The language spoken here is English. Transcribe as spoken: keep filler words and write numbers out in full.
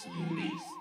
Zombies.